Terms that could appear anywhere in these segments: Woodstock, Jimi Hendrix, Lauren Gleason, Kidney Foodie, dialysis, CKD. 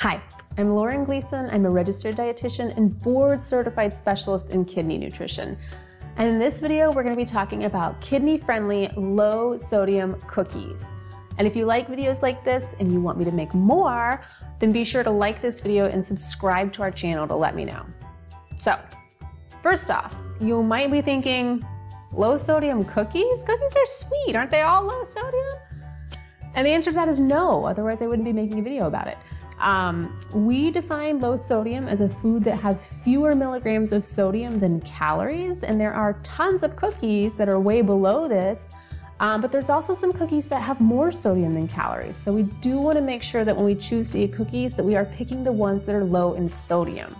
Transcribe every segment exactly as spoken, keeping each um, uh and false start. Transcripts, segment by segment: Hi, I'm Lauren Gleason. I'm a registered dietitian and board certified specialist in kidney nutrition. And in this video, we're going to be talking about kidney friendly, low sodium cookies. And if you like videos like this and you want me to make more, then be sure to like this video and subscribe to our channel to let me know. So first off, you might be thinking, low sodium cookies? Cookies are sweet. Aren't they all low sodium? And the answer to that is no. Otherwise, I wouldn't be making a video about it. Um, we define low sodium as a food that has fewer milligrams of sodium than calories, and there are tons of cookies that are way below this, um, but there's also some cookies that have more sodium than calories. So we do want to make sure that when we choose to eat cookies that we are picking the ones that are low in sodium.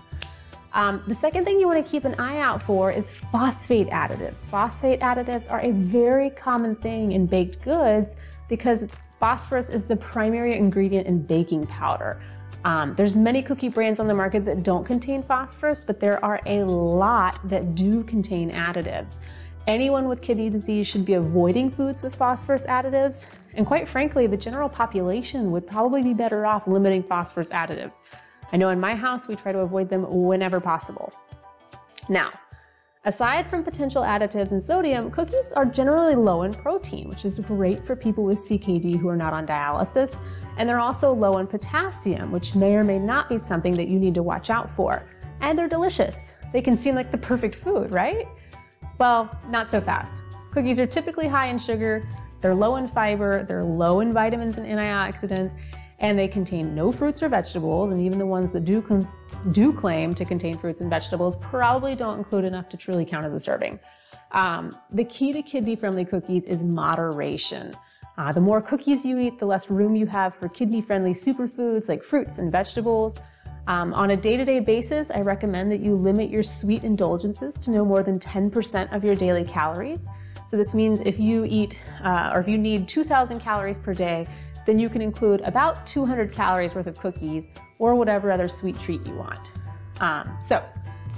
Um, the second thing you want to keep an eye out for is phosphate additives. Phosphate additives are a very common thing in baked goods because phosphorus is the primary ingredient in baking powder. Um, there's many cookie brands on the market that don't contain phosphorus, but there are a lot that do contain additives. Anyone with kidney disease should be avoiding foods with phosphorus additives. And quite frankly, the general population would probably be better off limiting phosphorus additives. I know in my house, we try to avoid them whenever possible. Now, aside from potential additives and sodium, cookies are generally low in protein, which is great for people with C K D who are not on dialysis. And they're also low in potassium, which may or may not be something that you need to watch out for. And they're delicious. They can seem like the perfect food, right? Well, not so fast. Cookies are typically high in sugar, they're low in fiber, they're low in vitamins and antioxidants, and they contain no fruits or vegetables, and even the ones that do, do claim to contain fruits and vegetables probably don't include enough to truly count as a serving. Um, the key to kidney-friendly cookies is moderation. Uh, the more cookies you eat, the less room you have for kidney-friendly superfoods like fruits and vegetables. Um, on a day-to-day basis, I recommend that you limit your sweet indulgences to no more than ten percent of your daily calories. So this means if you eat, uh, or if you need two thousand calories per day, then you can include about two hundred calories worth of cookies or whatever other sweet treat you want. Um, so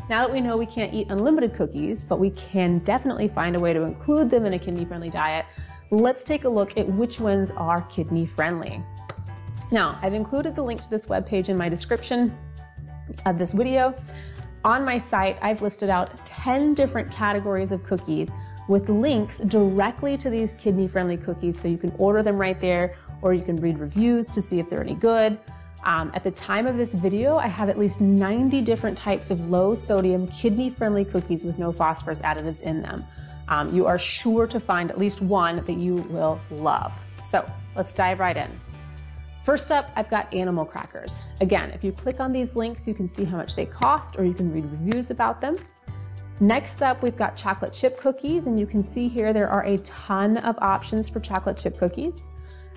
now that we know we can't eat unlimited cookies, but we can definitely find a way to include them in a kidney-friendly diet, let's take a look at which ones are kidney-friendly. Now, I've included the link to this webpage in my description of this video. On my site, I've listed out ten different categories of cookies with links directly to these kidney-friendly cookies, so you can order them right there, or you can read reviews to see if they're any good. Um, at the time of this video, I have at least ninety different types of low-sodium, kidney-friendly cookies with no phosphorus additives in them. Um, you are sure to find at least one that you will love. So let's dive right in. First up, I've got animal crackers. Again, if you click on these links, you can see how much they cost, or you can read reviews about them. Next up, we've got chocolate chip cookies, and you can see here there are a ton of options for chocolate chip cookies.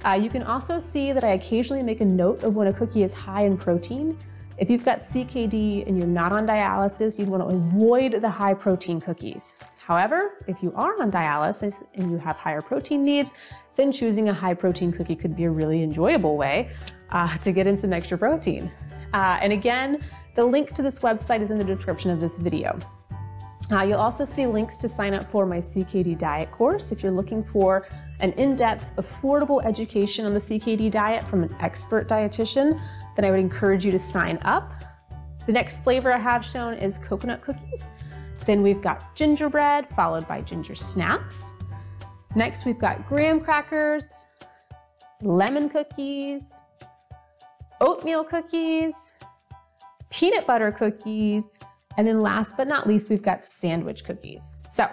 Uh, you can also see that I occasionally make a note of when a cookie is high in protein. If you've got C K D and you're not on dialysis, you'd want to avoid the high protein cookies. However, if you are on dialysis and you have higher protein needs, then choosing a high protein cookie could be a really enjoyable way uh, to get in some extra protein. Uh, and again, the link to this website is in the description of this video. Uh, you'll also see links to sign up for my C K D diet course if you're looking for an in-depth, affordable education on the C K D diet from an expert dietitian. Then I would encourage you to sign up. The next flavor I have shown is coconut cookies. Then we've got gingerbread, followed by ginger snaps. Next, we've got graham crackers, lemon cookies, oatmeal cookies, peanut butter cookies, and then last but not least, we've got sandwich cookies. So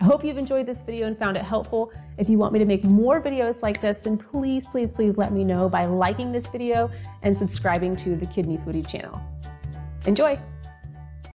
I hope you've enjoyed this video and found it helpful. If you want me to make more videos like this, then please, please, please let me know by liking this video and subscribing to the Kidney Foodie channel. Enjoy.